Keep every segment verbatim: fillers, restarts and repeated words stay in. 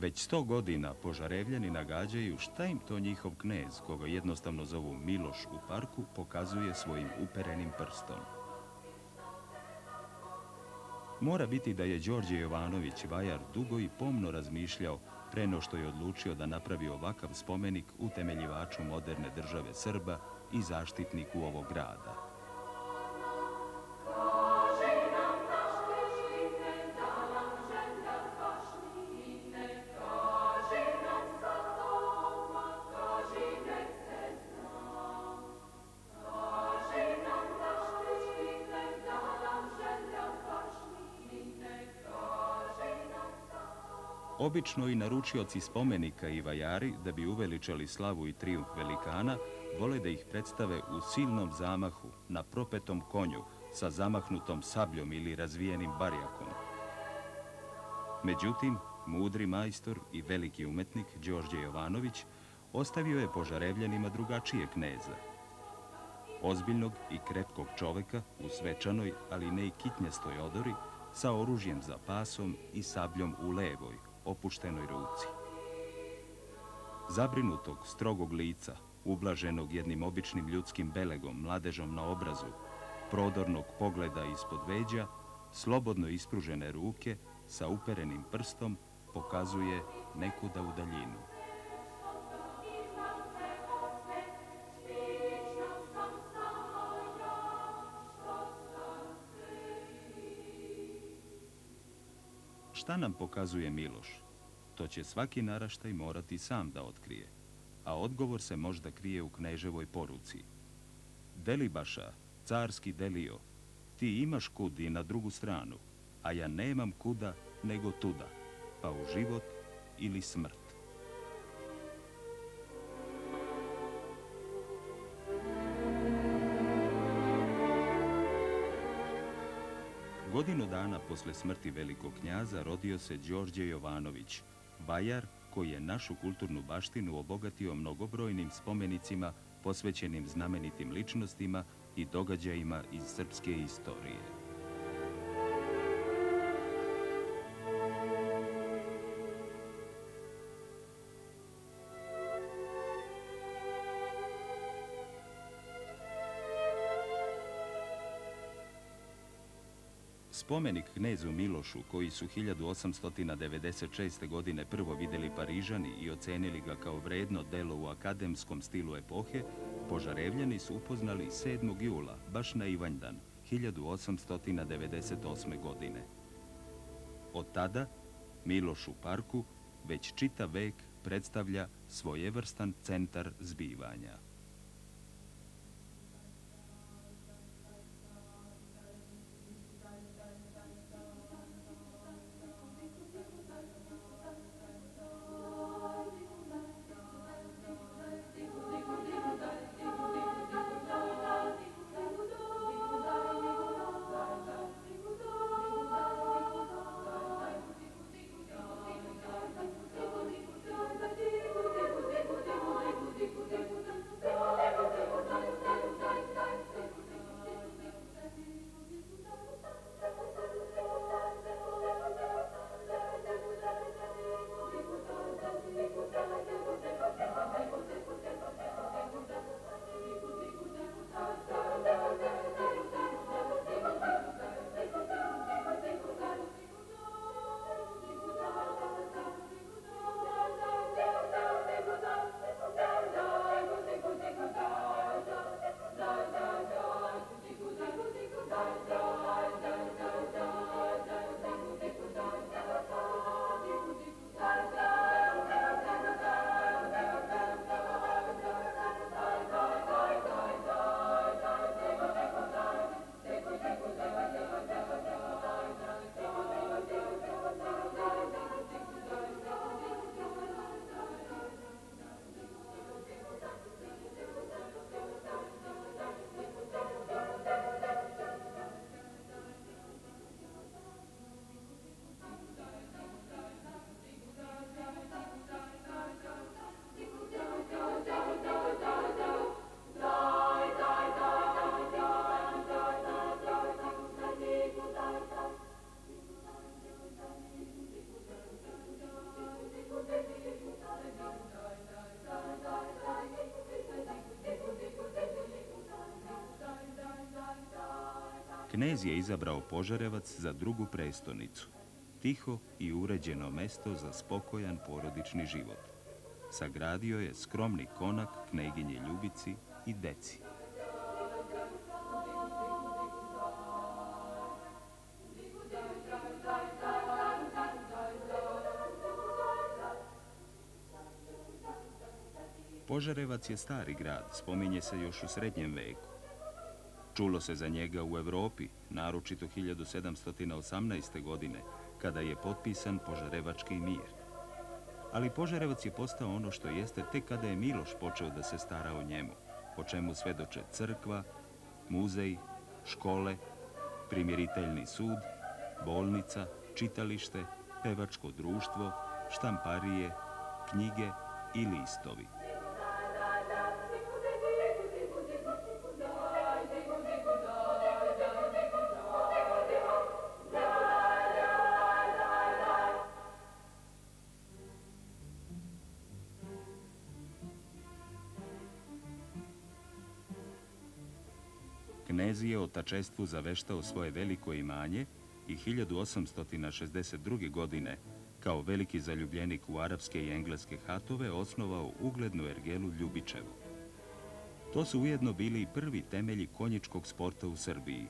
Već sto godina Požarevljani nagađaju šta im to njihov knez, koga jednostavno zovu Miloš u parku, pokazuje svojim uperenim prstom. Mora biti da je Đorđe Jovanović vajar dugo i pomno razmišljao pre no što je odlučio da napravi ovakav spomenik utemeljivaču moderne države Srba i zaštitniku ovog grada. Obično i naručioci spomenika i vajari, da bi uveličali slavu i trijumf velikana, vole da ih predstave u silnom zamahu, na propetom konju, sa zamahnutom sabljom ili razvijenim barjakom. Međutim, mudri majstor i veliki umetnik Đorđe Jovanović ostavio je Požarevljanima drugačije kneza. Ozbiljnog i krepkog čoveka u svečanoj, ali ne i kitnjastoj odori, sa oružjem za pasom i sabljom u levoj, opuštenoj ruci. Zabrinutog, strogog lica, ublaženog jednim običnim ljudskim belegom, mladežom na obrazu, prodornog pogleda ispod veđa, slobodno ispružene ruke sa uperenim prstom pokazuje nekuda u daljinu. Šta nam pokazuje Miloš? To će svaki naraštaj morati sam da otkrije, a odgovor se možda krije u kneževoj poruci. Delibaša, carski Delio, ti imaš kud i na drugu stranu, a ja nemam kuda nego tuda, pa u život ili smrt. Godinu dana posle smrti velikog knjaza rodio se Đorđe Jovanović, vajar koji je našu kulturnu baštinu obogatio mnogobrojnim spomenicima posvećenim znamenitim ličnostima i događajima iz srpske istorije. Spomenik knezu Milošu, koji su hiljadu osamsto devedeset šeste. godine prvo videli Parižani i ocenili ga kao vredno delo u akademskom stilu epohe, Požarevljani su upoznali sedmog jula, baš na Ivanjdan, hiljadu osamsto devedeset osme. godine. Od tada Miloš u parku već čitav vek predstavlja svojevrstan centar zbivanja. Knez je izabrao Požarevac za drugu prestonicu. Tiho i uređeno mesto za spokojan porodični život. Sagradio je skromni konak kneginje Ljubici i deci. Požarevac je stari grad, spominje se još u srednjem veku. Čulo se za njega u Evropi, naročito hiljadu sedamsto osamnaeste. godine, kada je potpisan Požarevački mir. Ali Požarevac je postao ono što jeste tek kada je Miloš počeo da se stara o njemu, o čemu svedoče crkva, muzej, škole, primiriteljni sud, bolnica, čitalište, pevačko društvo, štamparije, knjige i listovi. Knez je otačestvu zaveštao svoje veliko imanje i hiljadu osamsto šezdeset druge. godine, kao veliki zaljubljenik u arapske i engleske hatove, osnovao uglednu ergelu Ljubičevo. To su ujedno bili i prvi temelji konjičkog sporta u Srbiji.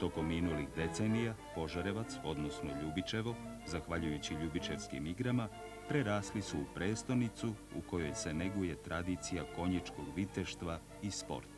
Tokom minulih decenija Požarevac, odnosno Ljubičevo, zahvaljujući Ljubičevskim igrama, prerasli su u prestonicu u kojoj se neguje tradicija konjičkog viteštva i sporta.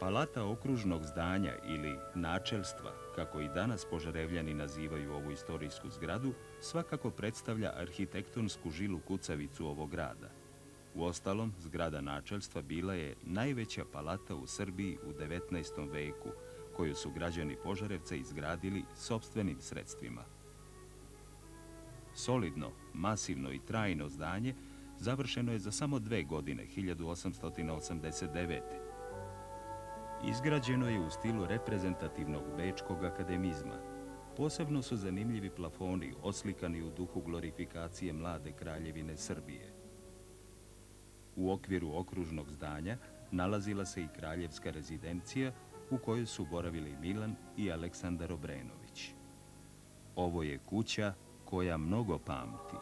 Palata okružnog zdanja ili načelstva, kako i danas Požarevljani nazivaju ovu istorijsku zgradu, svakako predstavlja arhitektonsku žilu kucavicu ovog grada. Uostalom, zgrada načelstva bila je najveća palata u Srbiji u devetnaestom veku, koju su građani Požarevca izgradili sopstvenim sredstvima. Solidno, masivno i trajno zdanje završeno je za samo dve godine, hiljadu osamsto osamdeset devete. Izgrađeno je u stilu reprezentativnog bečkog akademizma. Posebno su zanimljivi plafoni oslikani u duhu glorifikacije mlade kraljevine Srbije. U okviru okružnog zdanja nalazila se i kraljevska rezidencija u kojoj su boravili Milan i Aleksandar Obrenović. Ovo je kuća koja mnogo pamti.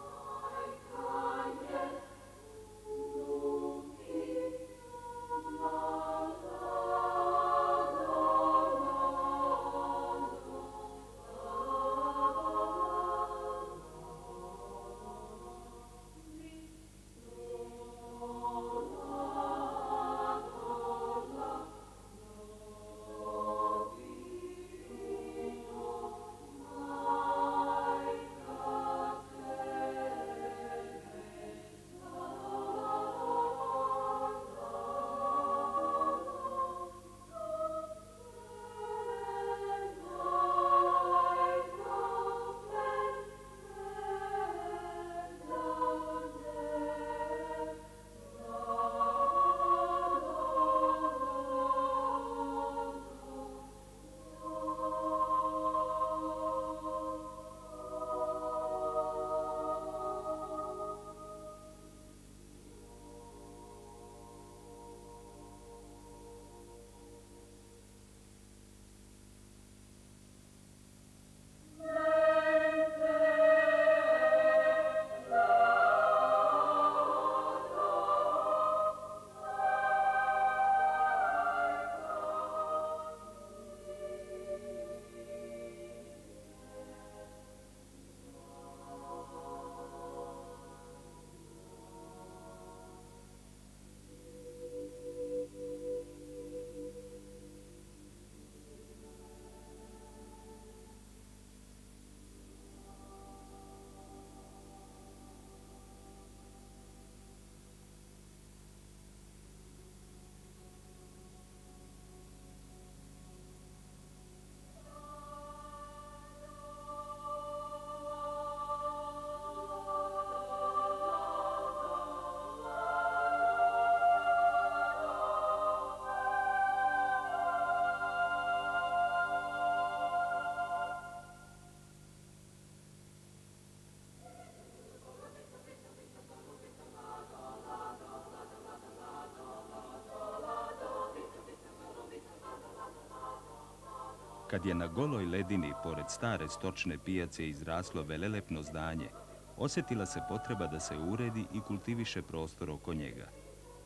Kad je na goloj ledini, pored stare stočne pijace, izraslo velelepno zdanje, osjetila se potreba da se uredi i kultiviše prostor oko njega.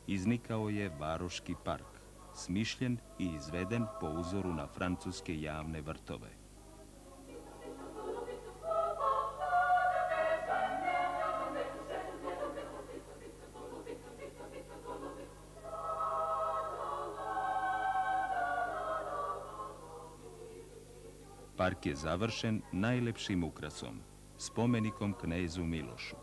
Iznikao je Varoški park, smišljen i izveden po uzoru na francuske javne vrtove. Park je završen najlepšim ukrasom, spomenikom knezu Milošu.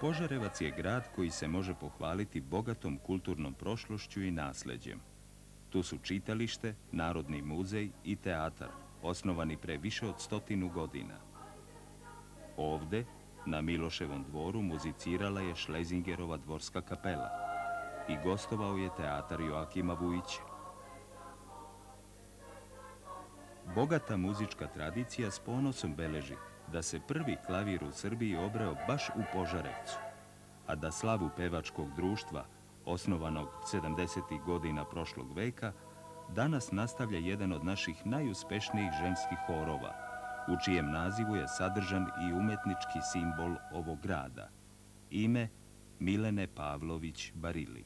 Požarevac je grad koji se može pohvaliti bogatom kulturnom prošlošću i nasljeđem. Tu su čitalište, Narodni muzej i teatar, osnovani pre više od stotinu godina. Ovde, na Miloševom dvoru, muzicirala je Šlezingerova dvorska kapela i gostovao je teatar Joakima Vujića. Bogata muzička tradicija s ponosom beleži da se prvi klavir u Srbiji obreo baš u Požarevcu, a da slavu pevačkog društva, osnovanog sedamdesetih godina prošlog veka, danas nastavlja jedan od naših najuspešnijih ženskih horova, u čijem nazivu je sadržan i umetnički simbol ovog grada, ime Milene Pavlović Barili.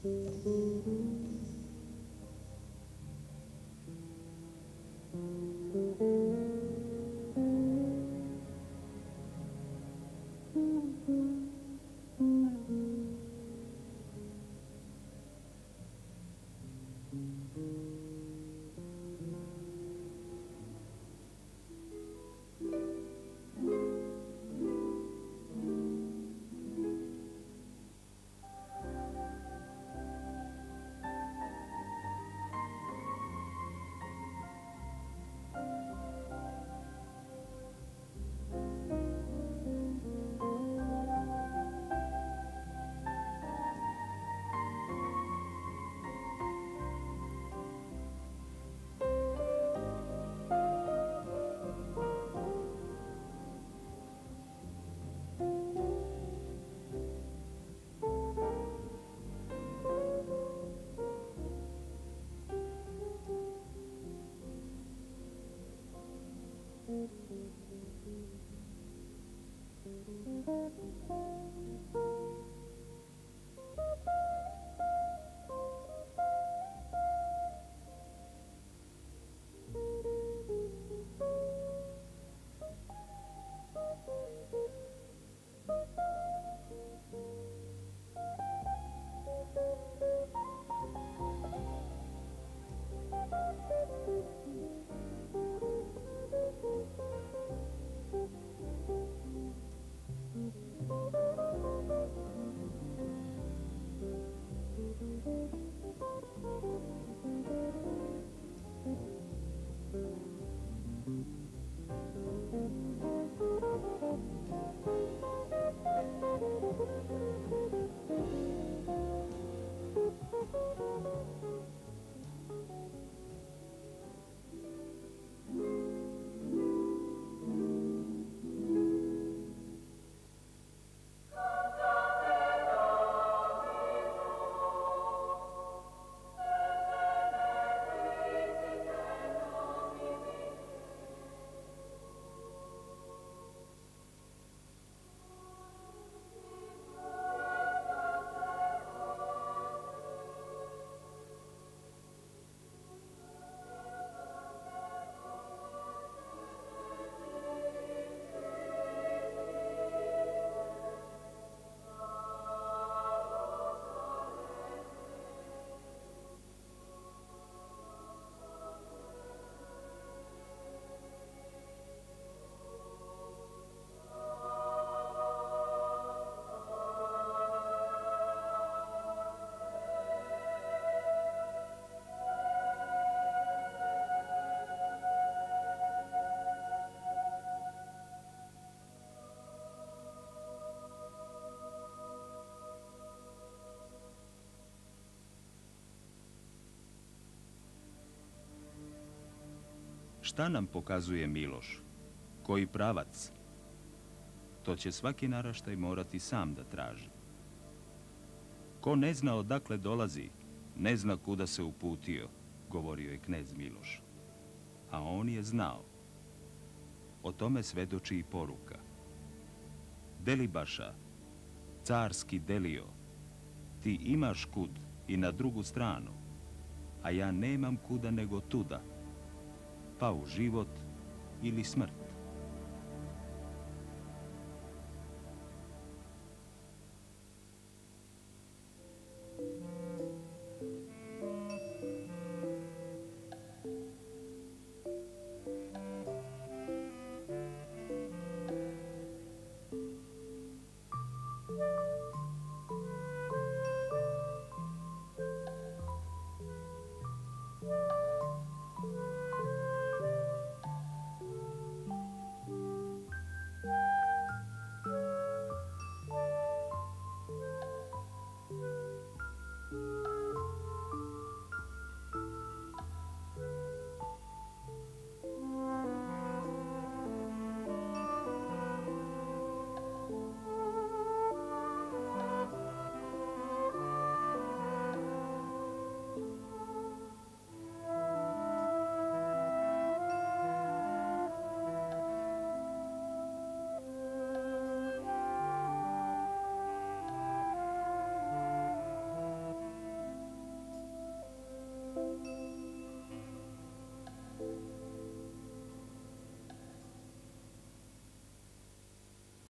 Thank you. Šta nam pokazuje Miloš? Koji pravac? To će svaki naraštaj morati sam da traži. Ko ne zna odakle dolazi, ne zna kuda se uputio, govorio je knez Miloš. A on je znao. O tome svedoči i poruka. Delibaša, carski Delio, ti imaš kud i na drugu stranu, a ja nemam kuda nego tuda, pa u život ili smrt.